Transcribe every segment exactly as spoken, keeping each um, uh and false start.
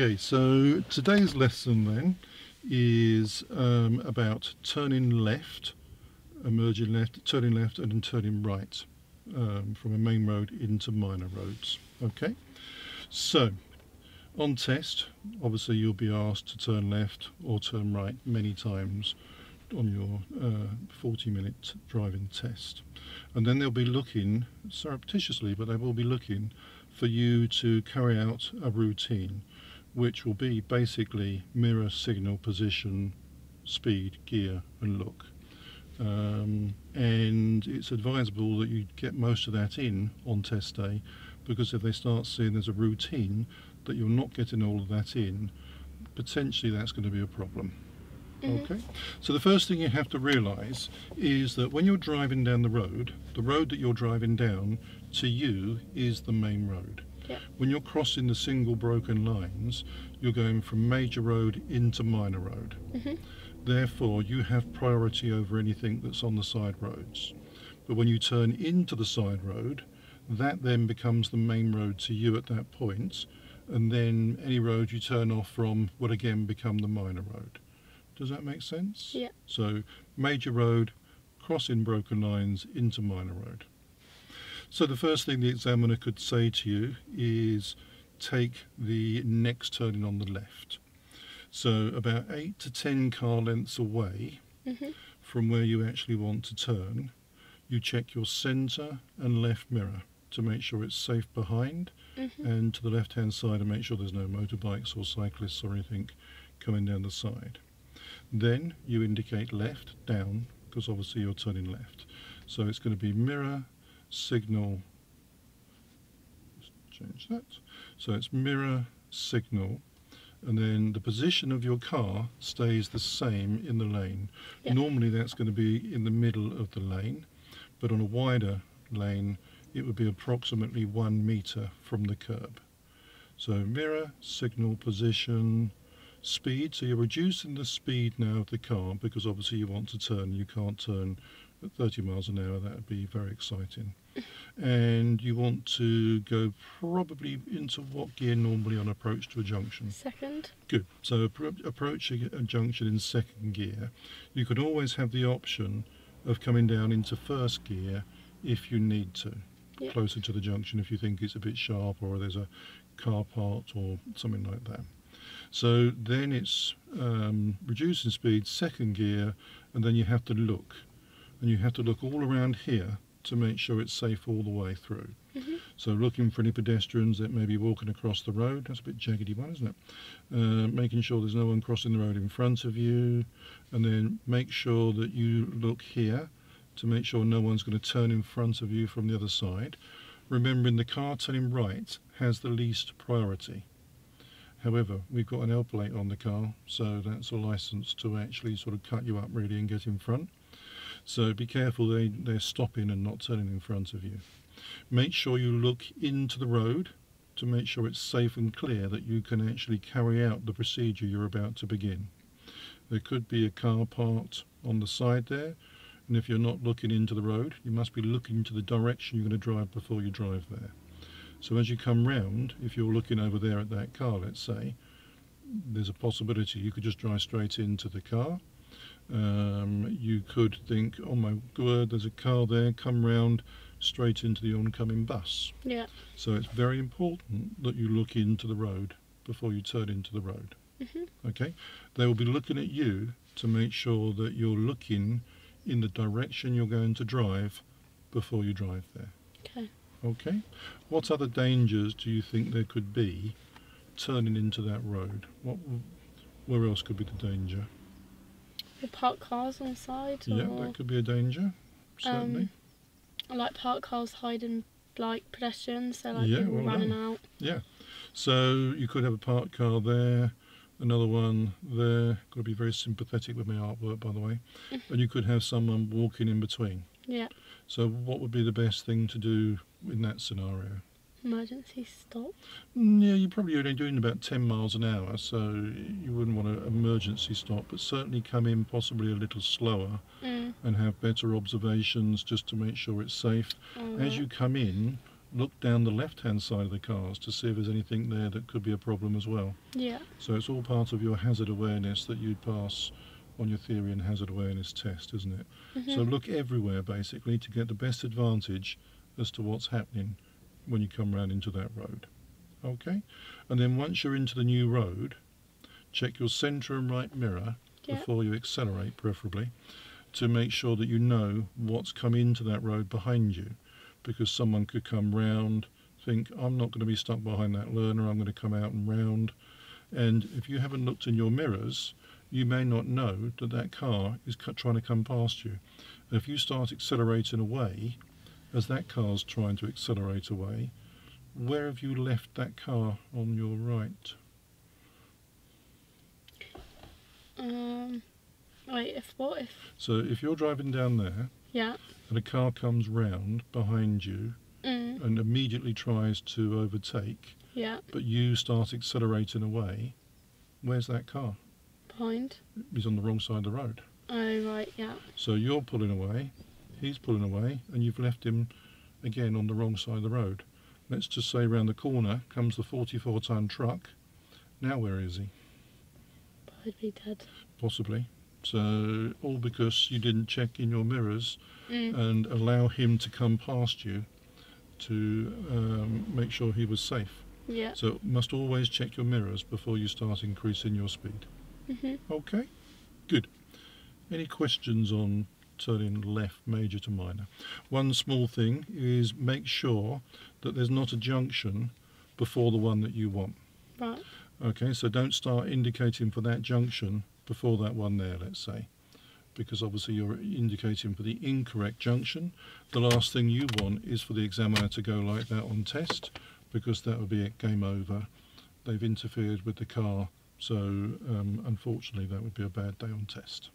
Okay, so today's lesson then is um, about turning left, emerging left, turning left and then turning right um, from a main road into minor roads. Okay, so on test obviously you'll be asked to turn left or turn right many times on your uh, forty minute driving test, and then they'll be looking surreptitiously, but they will be looking for you to carry out a routine which will be basically mirror, signal, position, speed, gear and look. Um, and it's advisable that you get most of that in on test day, because if they start seeing there's a routine that you're not getting all of that in, potentially that's going to be a problem. Mm-hmm. Okay, so the first thing you have to realise is that when you're driving down the road, the road that you're driving down to you is the main road. Yep. When you're crossing the single broken lines, you're going from major road into minor road. Mm-hmm. Therefore, you have priority over anything that's on the side roads. But when you turn into the side road, that then becomes the main road to you at that point, and then any road you turn off from would again become the minor road. Does that make sense? Yeah. So major road, crossing broken lines into minor road. So the first thing the examiner could say to you is take the next turning on the left. So about eight to ten car lengths away mm-hmm. from where you actually want to turn, you check your centre and left mirror to make sure it's safe behind, mm-hmm. and to the left hand side and make sure there's no motorbikes or cyclists or anything coming down the side. Then you indicate left, down, because obviously you're turning left. So it's going to be mirror, signal, let's change that. So it's mirror, signal, and then the position of your car stays the same in the lane. Yep. Normally that's going to be in the middle of the lane, but on a wider lane it would be approximately one metre from the curb. So mirror, signal, position, speed, so you're reducing the speed now of the car because obviously you want to turn, you can't turn at thirty miles an hour, that would be very exciting. And you want to go probably into what gear normally on approach to a junction? Second. Good, so approaching a junction in second gear, you could always have the option of coming down into first gear if you need to, yep. closer to the junction if you think it's a bit sharp or there's a car parked or something like that. So then it's um, reducing speed, second gear, and then you have to look. And you have to look all around here to make sure it's safe all the way through. Mm-hmm. So looking for any pedestrians that may be walking across the road, that's a bit jaggedy one, isn't it? Uh, making sure there's no one crossing the road in front of you, and then make sure that you look here to make sure no one's going to turn in front of you from the other side. Remembering the car turning right has the least priority. However, we've got an L plate on the car, so that's a license to actually sort of cut you up really and get in front. So be careful they, they're stopping and not turning in front of you. Make sure you look into the road to make sure it's safe and clear that you can actually carry out the procedure you're about to begin. There could be a car parked on the side there, and if you're not looking into the road, you must be looking to the direction you're going to drive before you drive there. So as you come round, if you're looking over there at that car, let's say, there's a possibility you could just drive straight into the car. Um, you could think, oh my word, there's a car there, come round straight into the oncoming bus. Yeah. So it's very important that you look into the road before you turn into the road. Mm-hmm. Okay? They will be looking at you to make sure that you're looking in the direction you're going to drive before you drive there. Okay. Okay, what other dangers do you think there could be turning into that road? What, where else could be the danger? The parked cars on the side? Yeah, or, that could be a danger, certainly. Um, like parked cars hiding like pedestrians, so like yeah, people well running done. out. Yeah, so you could have a parked car there, another one there, got to be very sympathetic with my artwork by the way, and you could have someone walking in between. Yeah. So what would be the best thing to do in that scenario? Emergency stop? Yeah, you're probably only doing about ten miles an hour, so you wouldn't want an emergency stop, but certainly come in possibly a little slower mm. and have better observations just to make sure it's safe. All right. As you come in, look down the left-hand side of the cars to see if there's anything there that could be a problem as well. Yeah. So it's all part of your hazard awareness that you pass on your theory and hazard awareness test, isn't it? Mm-hmm. So look everywhere basically to get the best advantage as to what's happening when you come round into that road. Okay? And then once you're into the new road, check your centre and right mirror yeah. before you accelerate, preferably, to make sure that you know what's come into that road behind you, because someone could come round, think, I'm not going to be stuck behind that learner, I'm going to come out and round. And if you haven't looked in your mirrors, you may not know that that car is trying to come past you. And if you start accelerating away, as that car's trying to accelerate away, where have you left that car on your right? Um, wait, if what if? So if you're driving down there, yeah, and a car comes round behind you mm. and immediately tries to overtake, yeah, but you start accelerating away, where's that car? Behind. He's on the wrong side of the road. Oh right, yeah. So you're pulling away, he's pulling away, and you've left him again on the wrong side of the road. Let's just say round the corner comes the forty-four ton truck. Now where is he? I'd be dead. Possibly. So, all because you didn't check in your mirrors mm. and allow him to come past you to um, make sure he was safe. Yeah. So, must always check your mirrors before you start increasing your speed. Mm-hmm. Okay? Good. Any questions on turning left major to minor? One small thing is make sure that there's not a junction before the one that you want. Right. Okay, so don't start indicating for that junction before that one there, let's say, because obviously you're indicating for the incorrect junction. The last thing you want is for the examiner to go like that on test, because that would be it, game over. They've interfered with the car, so um, unfortunately that would be a bad day on test.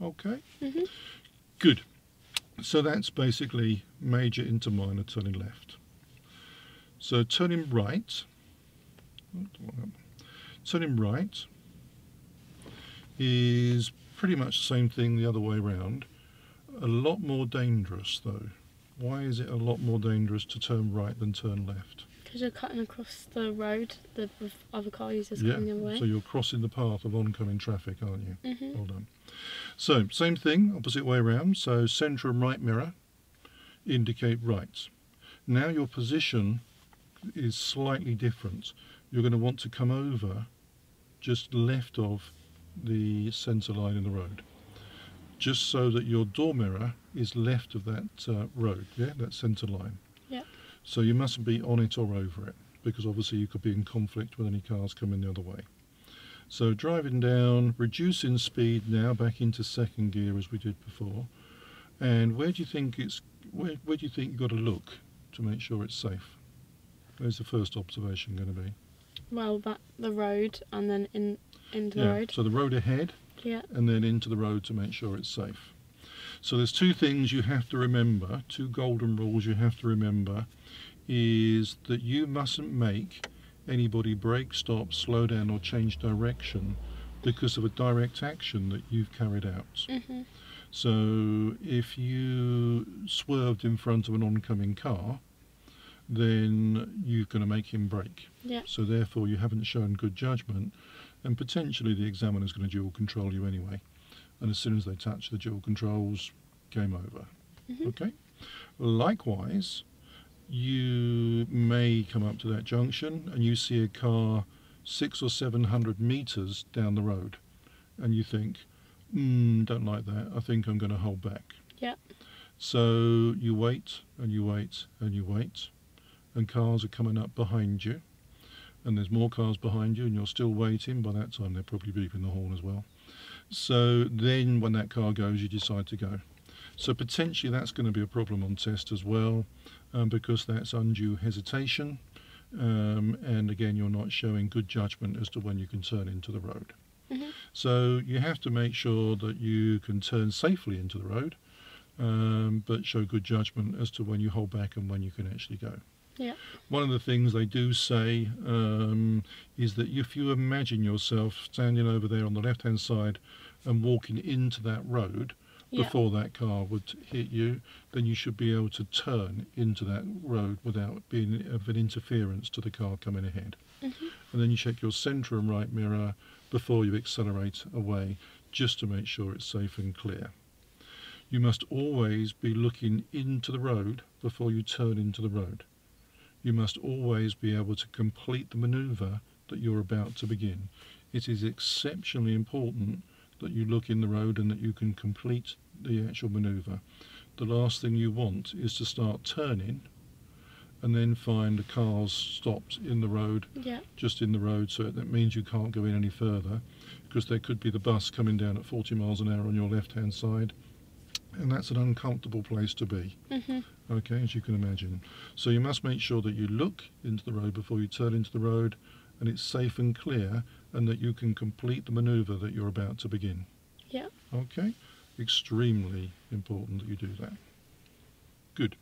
Okay? Mm-hmm. Good. So that's basically major into minor, turning left. So turning right, turning right is pretty much the same thing the other way around. A lot more dangerous though. Why is it a lot more dangerous to turn right than turn left? Because you're cutting across the road, the other car users yeah. coming the other way. So you're crossing the path of oncoming traffic, aren't you? Mm-hmm. Well done. So same thing, opposite way around. So centre and right mirror indicate right. Now your position is slightly different. You're going to want to come over just left of the centre line in the road, just so that your door mirror is left of that uh, road, yeah, that centre line. Yeah. So you mustn't be on it or over it, because obviously you could be in conflict with any cars coming the other way. So driving down, reducing speed now back into second gear as we did before. And where do you think it's? Where, where do you think you've got to look to make sure it's safe? Where's the first observation going to be? Well, that the road, and then in into the yeah, road. So the road ahead, yeah, and then into the road to make sure it's safe. So there's two things you have to remember, two golden rules you have to remember, is that you mustn't make anybody brake, stop, slow down, or change direction because of a direct action that you've carried out. Mm-hmm. So if you swerved in front of an oncoming car, then you're going to make him brake. Yeah. So therefore you haven't shown good judgment, and potentially the examiner's going to dual control you anyway. And as soon as they touch the dual controls, game over. Mm-hmm. Okay. Likewise, you may come up to that junction and you see a car six or seven hundred meters down the road, and you think, mm, don't like that. I think I'm going to hold back. Yeah. So you wait and you wait and you wait. And cars are coming up behind you, and there's more cars behind you, and you're still waiting. By that time they're probably beeping the horn as well. So then when that car goes, you decide to go. So potentially that's going to be a problem on test as well, um, because that's undue hesitation, um, and again you're not showing good judgment as to when you can turn into the road. Mm-hmm. So you have to make sure that you can turn safely into the road, um, but show good judgment as to when you hold back and when you can actually go. Yeah. One of the things they do say um, is that if you imagine yourself standing over there on the left hand side and walking into that road, yeah. before that car would hit you, then you should be able to turn into that road without being of an interference to the car coming ahead. Mm-hmm. And then you check your centre and right mirror before you accelerate away, just to make sure it's safe and clear. You must always be looking into the road before you turn into the road. You must always be able to complete the manoeuvre that you're about to begin. It is exceptionally important that you look in the road and that you can complete the actual manoeuvre. The last thing you want is to start turning and then find the car's stopped in the road, yeah. just in the road, so that means you can't go in any further, because there could be the bus coming down at forty miles an hour on your left-hand side, and that's an uncomfortable place to be, mm-hmm. okay, as you can imagine. So you must make sure that you look into the road before you turn into the road, and it's safe and clear, and that you can complete the manoeuvre that you're about to begin. Yeah. Okay, extremely important that you do that. Good.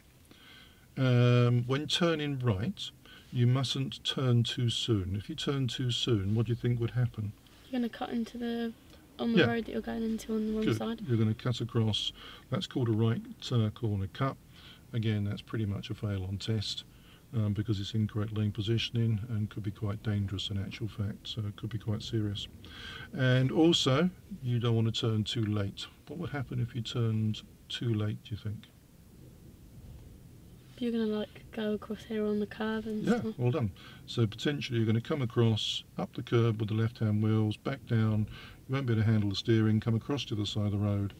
Um, when turning right, you mustn't turn too soon. If you turn too soon, what do you think would happen? You're going to cut into the... on the yeah. road that you're going into on the wrong Good. side. You're going to cut across. That's called a right uh, corner cut. Again, that's pretty much a fail on test um, because it's incorrect lane positioning and could be quite dangerous in actual fact, so it could be quite serious. And also, you don't want to turn too late. What would happen if you turned too late, do you think? You're going to like go across here on the curb and yeah, stuff. Well done. So potentially you're going to come across, up the curb with the left-hand wheels, back down, you won't be able to handle the steering, come across to the side of the road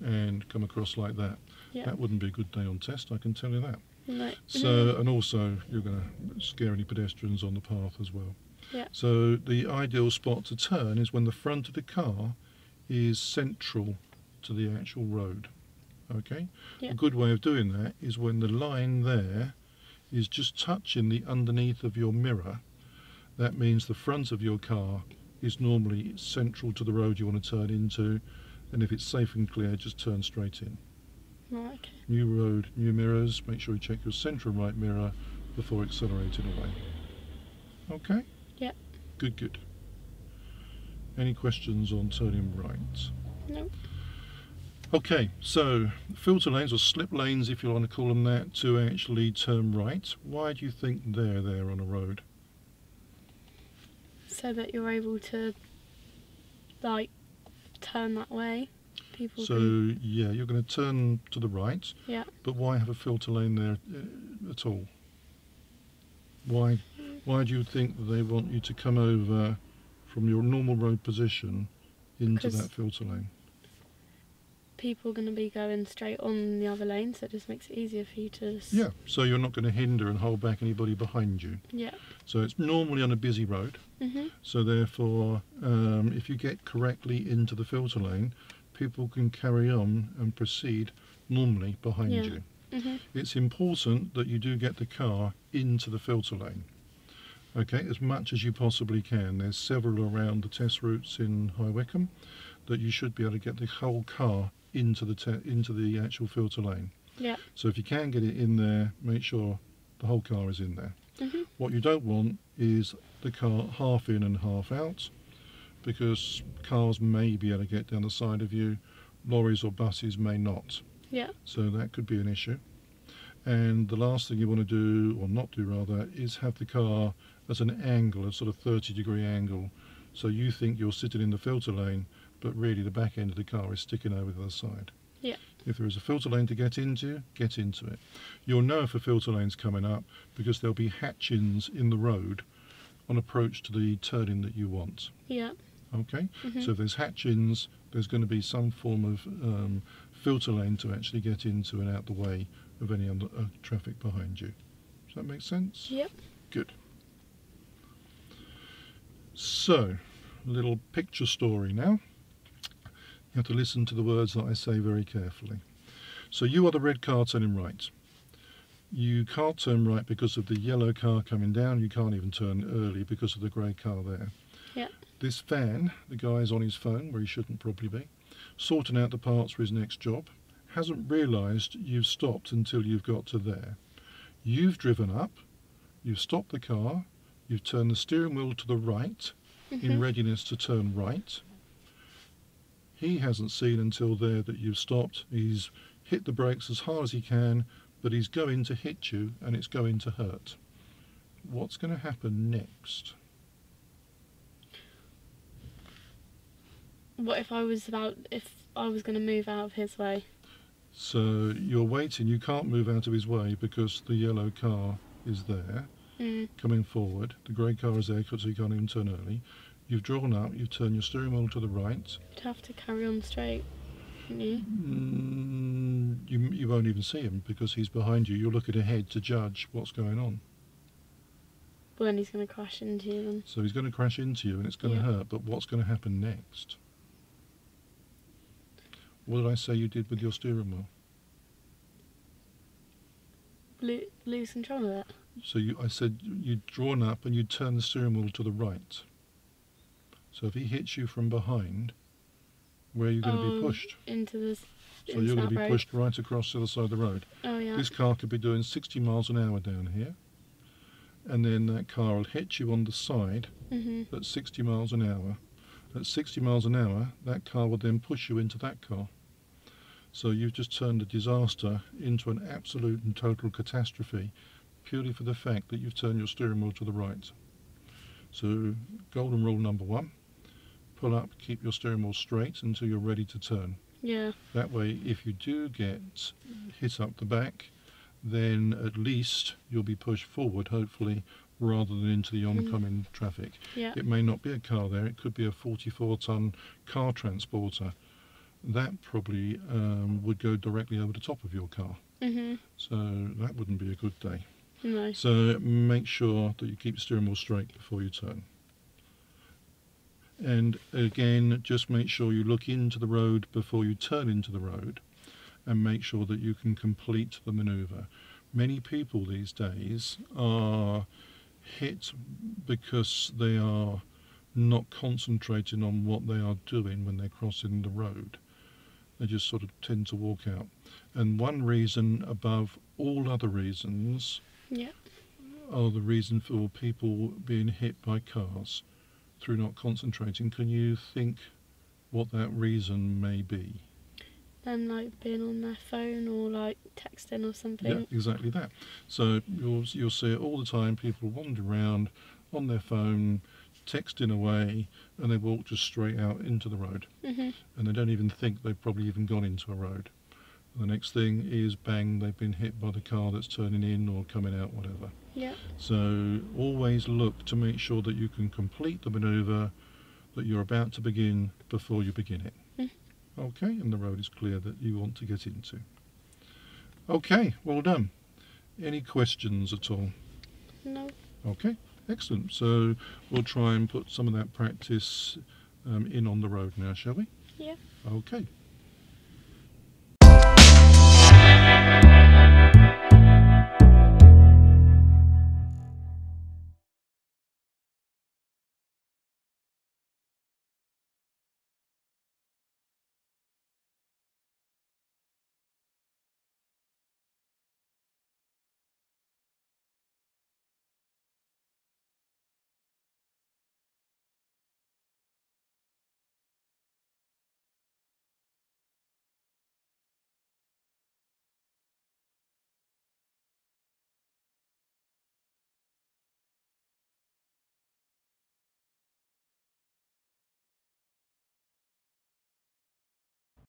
and come across like that. Yeah. That wouldn't be a good day on test, I can tell you that. No. So, and also you're going to scare any pedestrians on the path as well. Yeah. So the ideal spot to turn is when the front of the car is central to the actual road. Okay, yeah. A good way of doing that is when the line there is just touching the underneath of your mirror. That means the front of your car is normally central to the road you want to turn into, and if it's safe and clear, just turn straight in. Right, okay. New road, new mirrors, make sure you check your centre and right mirror before accelerating away. Okay? Yeah. Good, good. Any questions on turning right? No. Okay, so filter lanes or slip lanes, if you want to call them that, to actually turn right. Why do you think they're there on a road? So that you're able to, like, turn that way. People so, can... yeah, you're going to turn to the right. Yeah. But why have a filter lane there at all? Why, why do you think they want you to come over from your normal road position into that filter lane? People are going to be going straight on the other lane, so it just makes it easier for you to... Yeah, so you're not going to hinder and hold back anybody behind you. Yeah. So it's normally on a busy road, mm-hmm. so therefore um, if you get correctly into the filter lane, people can carry on and proceed normally behind yeah. you. Mm-hmm. It's important that you do get the car into the filter lane, okay, as much as you possibly can. There's several around the test routes in High Wycombe that you should be able to get the whole car into the te into the actual filter lane. Yeah. So if you can get it in there, make sure the whole car is in there. Mm-hmm. What you don't want is the car half in and half out, because cars may be able to get down the side of you, lorries or buses may not. Yeah. So that could be an issue. And the last thing you want to do, or not do rather, is have the car at an angle, a sort of thirty degree angle, so you think you're sitting in the filter lane, but really the back end of the car is sticking over the other side. Yeah. If there is a filter lane to get into, get into it. You'll know if a filter lane's coming up because there'll be hatchings in the road on approach to the turning that you want. Yeah. Okay? Mm-hmm. So if there's hatchings, there's going to be some form of um, filter lane to actually get into and out the way of any other uh, traffic behind you. Does that make sense? Yep. Good. So, a little picture story now. You have to listen to the words that I say very carefully. So you are the red car turning right. You can't turn right because of the yellow car coming down. You can't even turn early because of the grey car there. Yeah. This fan, the guy's on his phone, where he shouldn't probably be, sorting out the parts for his next job, hasn't realised you've stopped until you've got to there. You've driven up, you've stopped the car, you've turned the steering wheel to the right, mm-hmm. in readiness to turn right. he hasn't seen until there that you've stopped. He's hit the brakes as hard as he can, but he's going to hit you and it's going to hurt. What's going to happen next? What if I was about, if I was going to move out of his way? So you're waiting, you can't move out of his way because the yellow car is there, mm. coming forward. The grey car is there because you can't even turn early. You've drawn up, you've turned your steering wheel to the right. You'd have to carry on straight, wouldn't you? Mm, you, you won't even see him because he's behind you. You're looking ahead to judge what's going on. Well, then he's going to crash into you then. So he's going to crash into you and it's going yeah. to hurt, but what's going to happen next? What did I say you did with your steering wheel? Lo lose control of it. So you, I said you'd drawn up and you'd turn the steering wheel to the right. So if he hits you from behind, where are you going oh, to be pushed? Into the So into you're going to be road. pushed right across the other side of the road. Oh yeah. This car could be doing sixty miles an hour down here. And then that car will hit you on the side mm-hmm. at sixty miles an hour. At sixty miles an hour, that car would then push you into that car. So you've just turned a disaster into an absolute and total catastrophe purely for the fact that you've turned your steering wheel to the right. So golden rule number one, pull up, keep your steering wheel straight until you're ready to turn. Yeah. That way, if you do get hit up the back, then at least you'll be pushed forward, hopefully, rather than into the oncoming mm. traffic. Yeah. It may not be a car there, it could be a forty-four ton car transporter. That probably um, would go directly over the top of your car. Mm-hmm. So that wouldn't be a good day. No. So make sure that you keep the steering wheel straight before you turn. And again, just make sure you look into the road before you turn into the road, and make sure that you can complete the manoeuvre. Many people these days are hit because they are not concentrating on what they are doing when they're crossing the road. They just sort of tend to walk out. And one reason above all other reasons yeah. are the reason for people being hit by cars through not concentrating. Can you think what that reason may be? Them like being on their phone or like texting or something. Yeah, exactly that. So you'll, you'll see it all the time, people wander around on their phone, texting away, and they walk just straight out into the road. Mm-hmm. And they don't even think they've probably even gone into a road. And the next thing is, bang, they've been hit by the car that's turning in or coming out, whatever. Yeah. So always look to make sure that you can complete the manoeuvre that you're about to begin before you begin it. Mm-hmm. Okay, and the road is clear that you want to get into. Okay, well done. Any questions at all? No. Okay, excellent. So we'll try and put some of that practice um, in on the road now, shall we? Yeah. Okay.